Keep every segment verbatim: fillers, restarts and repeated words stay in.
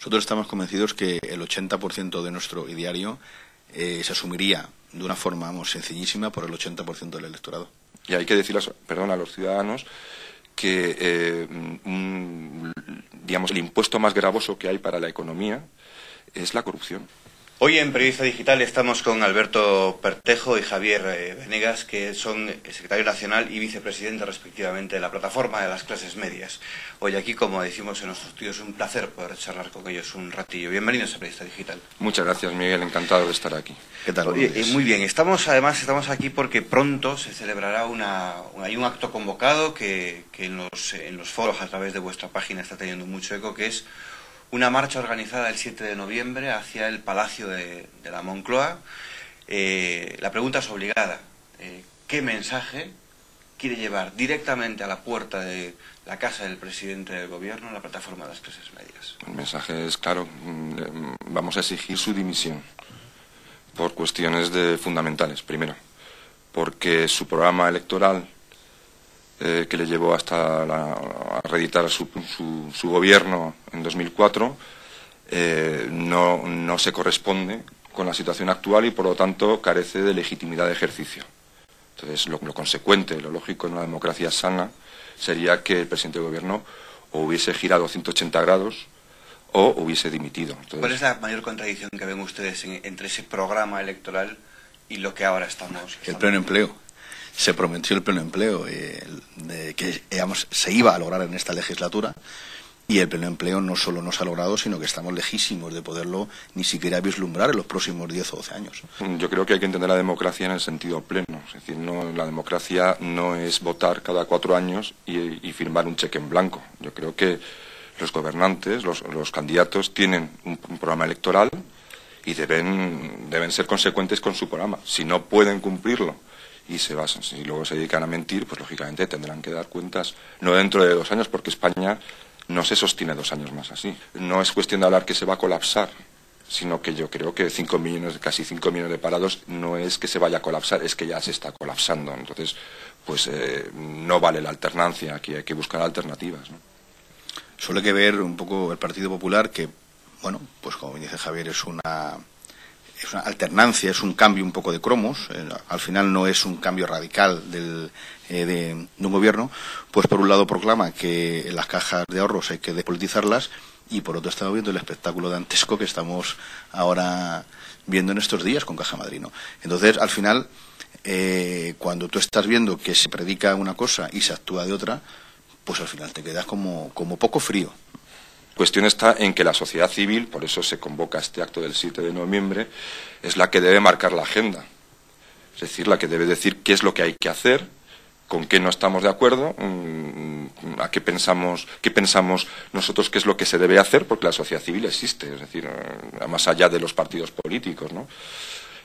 Nosotros estamos convencidos que el ochenta por ciento de nuestro ideario eh, se asumiría de una forma vamos, sencillísima por el ochenta por ciento del electorado. Y hay que decirle, perdón, a los ciudadanos que eh, un, digamos, el impuesto más gravoso que hay para la economía es la corrupción. Hoy en Periodista Digital estamos con Alberto Pertejo y Javier Benegas, que son secretario nacional y vicepresidente respectivamente de la Plataforma de las Clases Medias. Hoy aquí, como decimos en nuestros estudios, es un placer poder charlar con ellos un ratillo. Bienvenidos a Periodista Digital. Muchas gracias, Miguel, encantado de estar aquí. ¿Qué tal? Oye, eh, muy bien, estamos además estamos aquí porque pronto se celebrará una, una, hay un acto convocado que, que en, los, en los foros a través de vuestra página está teniendo mucho eco, que es una marcha organizada el siete de noviembre hacia el Palacio de, de la Moncloa. Eh, la pregunta es obligada. Eh, ¿Qué mensaje quiere llevar directamente a la puerta de la casa del presidente del gobierno la Plataforma de las Clases Medias? El mensaje es claro. Vamos a exigir su dimisión por cuestiones de fundamentales. Primero, porque su programa electoral Eh, que le llevó hasta la, a reeditar su, su, su gobierno en dos mil cuatro, eh, no, no se corresponde con la situación actual y por lo tanto carece de legitimidad de ejercicio. Entonces lo, lo consecuente, lo lógico en una democracia sana sería que el presidente del gobierno o hubiese girado ciento ochenta grados o hubiese dimitido. Entonces, ¿cuál es la mayor contradicción que ven ustedes en, entre ese programa electoral y lo que ahora estamos? El pleno empleo. Se prometió el pleno empleo, eh, de, que digamos, se iba a lograr en esta legislatura, y el pleno empleo no solo no se ha logrado, sino que estamos lejísimos de poderlo ni siquiera vislumbrar en los próximos diez o doce años. Yo creo que hay que entender la democracia en el sentido pleno. Es decir, no, la democracia no es votar cada cuatro años y, y firmar un cheque en blanco. Yo creo que los gobernantes, los, los candidatos, tienen un, un programa electoral y deben, deben ser consecuentes con su programa. Si no pueden cumplirlo y se basan, si luego se dedican a mentir, pues lógicamente tendrán que dar cuentas, no dentro de dos años, porque España no se sostiene dos años más así. No es cuestión de hablar que se va a colapsar, sino que yo creo que cinco millones, casi cinco millones de parados no es que se vaya a colapsar, es que ya se está colapsando. Entonces, pues eh, no vale la alternancia, aquí hay que buscar alternativas, ¿no? Suele que ver un poco el Partido Popular, que, bueno, pues como bien dice Javier, es una... es una alternancia, es un cambio un poco de cromos, eh, al final no es un cambio radical del, eh, de, de un gobierno, pues por un lado proclama que las cajas de ahorros hay que despolitizarlas y por otro estamos viendo el espectáculo dantesco que estamos ahora viendo en estos días con Caja Madrid, ¿no? Entonces, al final, eh, cuando tú estás viendo que se predica una cosa y se actúa de otra, pues al final te quedas como, como poco frío. La cuestión está en que la sociedad civil, por eso se convoca este acto del siete de noviembre, es la que debe marcar la agenda. Es decir, la que debe decir qué es lo que hay que hacer, con qué no estamos de acuerdo, a qué pensamos, qué pensamos nosotros qué es lo que se debe hacer, porque la sociedad civil existe, es decir, más allá de los partidos políticos, ¿no?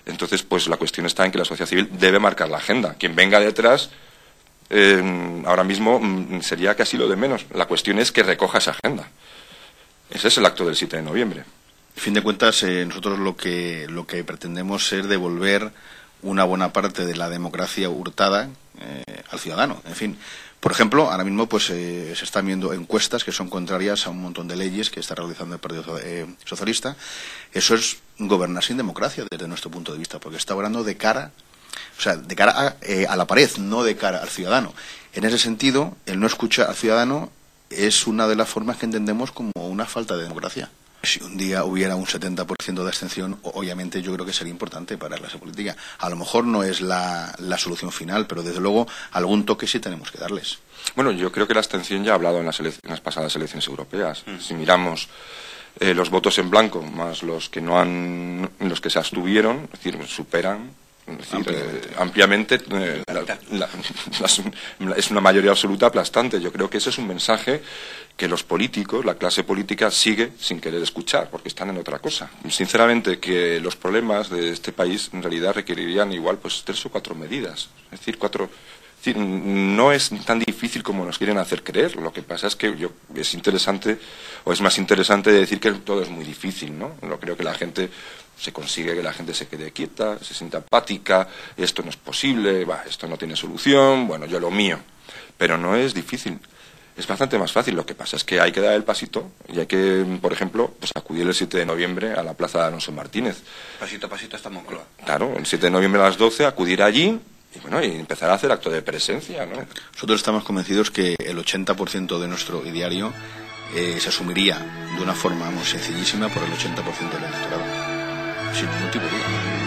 Entonces, pues la cuestión está en que la sociedad civil debe marcar la agenda. Quien venga detrás, eh, ahora mismo sería casi lo de menos. La cuestión es que recoja esa agenda. Ese es el acto del siete de noviembre. A fin de cuentas, eh, nosotros lo que, lo que pretendemos es devolver una buena parte de la democracia hurtada eh, al ciudadano. En fin, por ejemplo, ahora mismo pues eh, se están viendo encuestas que son contrarias a un montón de leyes que está realizando el Partido eh, Socialista. Eso es gobernar sin democracia desde nuestro punto de vista, porque está obrando de cara, o sea, de cara a, eh, a la pared, no de cara al ciudadano. En ese sentido, el no escuchar al ciudadano es una de las formas que entendemos como una falta de democracia. Si un día hubiera un setenta por ciento de abstención, obviamente yo creo que sería importante para la clase política. A lo mejor no es la, la solución final, pero desde luego algún toque sí tenemos que darles. Bueno, yo creo que la abstención ya ha hablado en las, en las pasadas elecciones europeas. Mm. Si miramos eh, los votos en blanco más los que no han, los que se abstuvieron, es decir, superan. Es decir, ampliamente, eh, ampliamente eh, la, la, la, es una mayoría absoluta aplastante. Yo creo que ese es un mensaje que los políticos, la clase política, sigue sin querer escuchar, porque están en otra cosa. Sinceramente, que los problemas de este país en realidad requerirían igual pues tres o cuatro medidas. Es decir, cuatro... Es decir, no es tan difícil como nos quieren hacer creer. Lo que pasa es que yo, es interesante, o es más interesante decir que todo es muy difícil, ¿no? Yo creo que la gente se consigue que la gente se quede quieta, se sienta apática, esto no es posible, bah, esto no tiene solución, bueno, yo lo mío. Pero no es difícil. Es bastante más fácil. Lo que pasa es que hay que dar el pasito y hay que, por ejemplo, pues acudir el siete de noviembre a la plaza de Alonso Martínez. Pasito a pasito hasta Moncloa. Claro, el siete de noviembre a las doce acudir allí y, bueno, y empezar a hacer acto de presencia, ¿no? Nosotros estamos convencidos que el ochenta por ciento de nuestro diario eh, se asumiría de una forma muy sencillísima por el ochenta por ciento del electorado. Sin ningún tipo de duda.